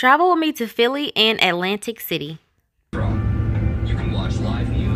Travel with me to Philly and Atlantic City. You can watch live news.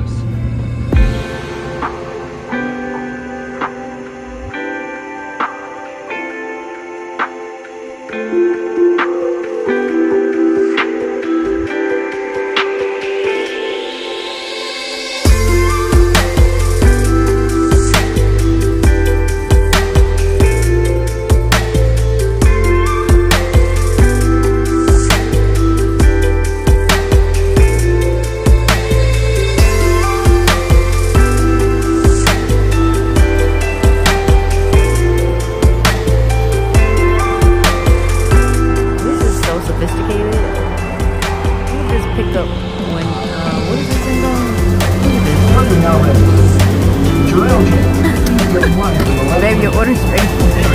Babe, your order's ready.